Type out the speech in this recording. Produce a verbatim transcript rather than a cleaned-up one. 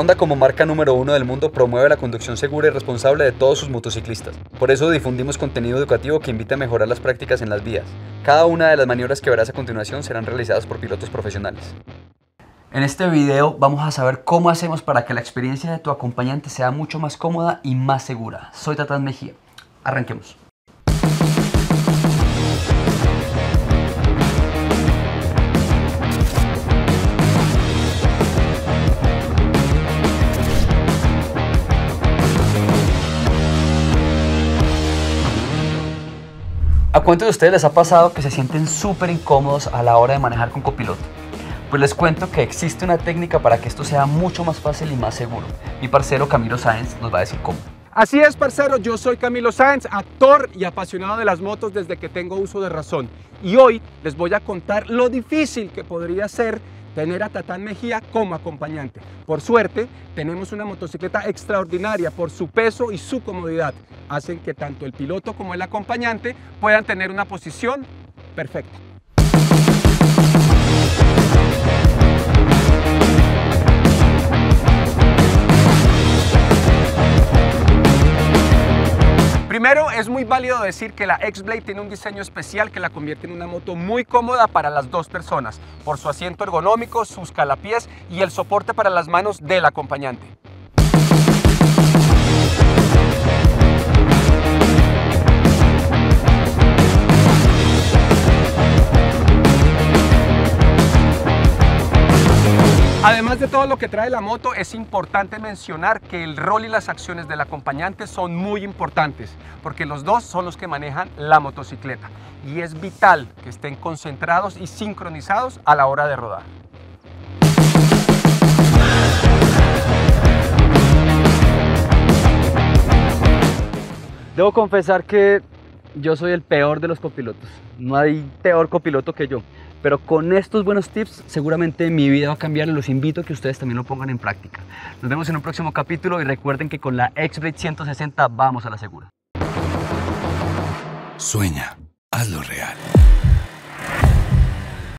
Honda, como marca número uno del mundo, promueve la conducción segura y responsable de todos sus motociclistas. Por eso difundimos contenido educativo que invita a mejorar las prácticas en las vías. Cada una de las maniobras que verás a continuación serán realizadas por pilotos profesionales. En este video vamos a saber cómo hacemos para que la experiencia de tu acompañante sea mucho más cómoda y más segura. Soy Tatán Mejía. Arranquemos. ¿A cuántos de ustedes les ha pasado que se sienten súper incómodos a la hora de manejar con copiloto? Pues les cuento que existe una técnica para que esto sea mucho más fácil y más seguro. Mi parcero Camilo Sáenz nos va a decir cómo. Así es, parcero, yo soy Camilo Sáenz, actor y apasionado de las motos desde que tengo uso de razón. Y hoy les voy a contar lo difícil que podría ser tener a Tatán Mejía como acompañante. Por suerte, tenemos una motocicleta extraordinaria por su peso y su comodidad. Hacen que tanto el piloto como el acompañante puedan tener una posición perfecta. Primero, es muy válido decir que la X-BLADE tiene un diseño especial que la convierte en una moto muy cómoda para las dos personas, por su asiento ergonómico, sus calapiés y el soporte para las manos del acompañante. Además de todo lo que trae la moto, es importante mencionar que el rol y las acciones del acompañante son muy importantes, porque los dos son los que manejan la motocicleta y es vital que estén concentrados y sincronizados a la hora de rodar. Debo confesar que yo soy el peor de los copilotos, no hay peor copiloto que yo. Pero con estos buenos tips seguramente mi vida va a cambiar y los invito a que ustedes también lo pongan en práctica. Nos vemos en un próximo capítulo y recuerden que con la X-BLADE ciento sesenta vamos a la segura. Sueña, hazlo real.